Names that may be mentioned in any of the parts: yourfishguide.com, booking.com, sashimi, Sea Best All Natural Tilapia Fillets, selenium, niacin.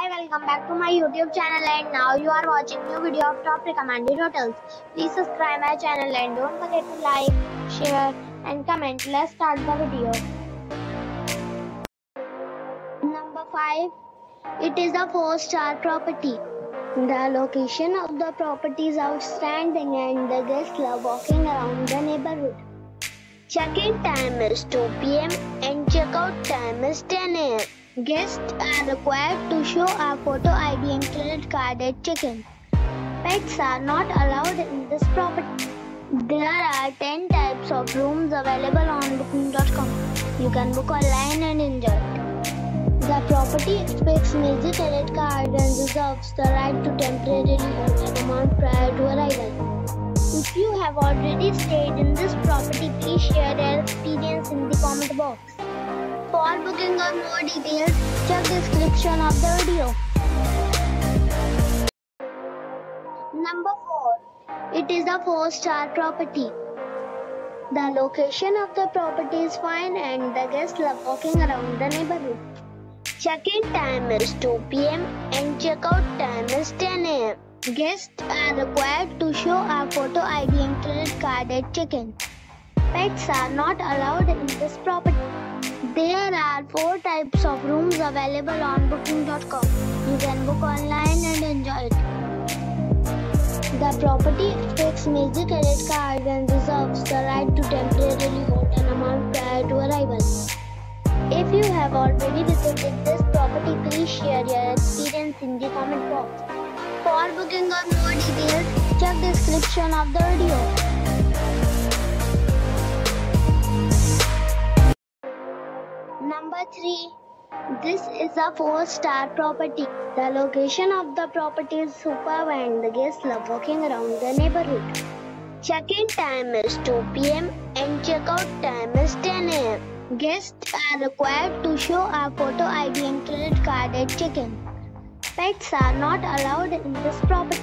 Hi, welcome back to my YouTube channel, and now you are watching new video of top recommended hotels. Please subscribe my channel and don't forget to like, share and comment. Let's start the video. Number 5. It is a 4-star property. The location of the property is outstanding and the guests love walking around the neighborhood. Check-in time is 2 p.m. and check-out time is 10 a.m. Guests are required to show a photo ID and credit card at check-in. Pets are not allowed in this property. There are 10 types of rooms available on booking.com. You can book online and enjoy it. The property expects major credit card and reserves the right to temporarily hold an amount prior to arrival. If you have already stayed in this property, please share your experience in the comment box. For booking or more details, check description of the video. Number 4. It is a 4-star property. The location of the property is fine and the guests love walking around the neighborhood. Check-in time is 2 p.m. and check-out time is 10 a.m. Guests are required to show a photo ID and credit card at check-in. Pets are not allowed in this property. There are 4 types of rooms available on booking.com. You can book online and enjoy it. The property takes major credit card and reserves the right to temporarily hold an amount prior to arrival. If you have already visited this property, please share your experience in the comment box. For booking or more details, check description of the video. Number 3. This is a 4-star property. The location of the property is superb and the guests love walking around the neighborhood. Check-in time is 2 p.m. and check-out time is 10 a.m. Guests are required to show a photo ID and credit card at check-in. Pets are not allowed in this property.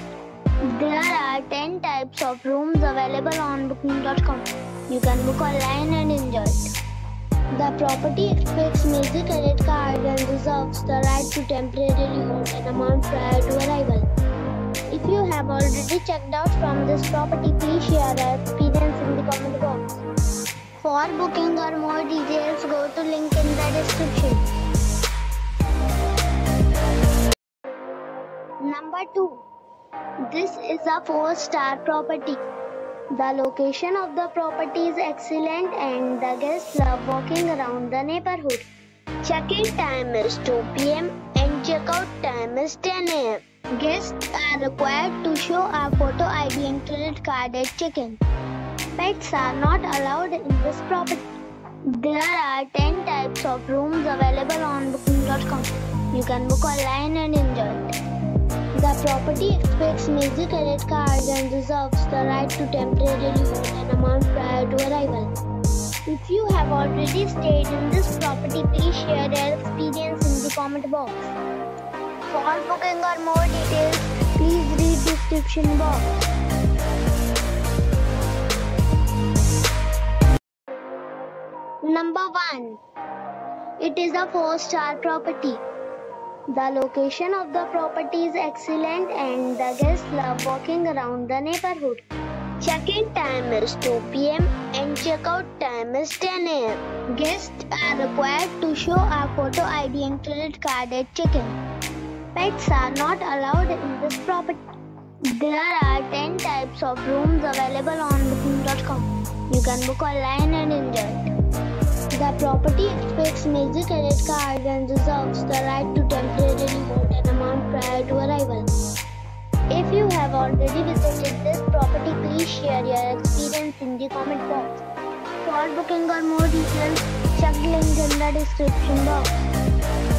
There are 10 types of rooms available on booking.com. You can book online and enjoy it. The property expects major credit card and reserves the right to temporarily hold an amount prior to arrival. If you have already checked out from this property, please share your experience in the comment box. For booking or more details, go to link in the description. Number 2. This is a 4-star property. The location of the property is excellent and the guests love walking around the neighborhood. Check-in time is 2 p.m. and check-out time is 10 a.m. Guests are required to show a photo ID and credit card at check-in. Pets are not allowed in this property. There are 10 types of rooms available on booking.com. You can book online and enjoy it. The property expects major credit card and reserves the right to temporarily hold an amount prior to arrival. If you have already stayed in this property, please share your experience in the comment box. For booking or more details, please read description box. Number 1. It is a 4-star property. The location of the property is excellent and the guests love walking around the neighborhood. Check-in time is 2 p.m. and check-out time is 10 a.m. Guests are required to show a photo ID and credit card at check-in. Pets are not allowed in this property. There are 10 types of rooms available on booking.com. You can book online and enjoy it. The property expects major credit card and reserves the right to temporarily hold an amount prior to arrival. If you have already visited this property, please share your experience in the comment box. For booking or more details, check link in the description box.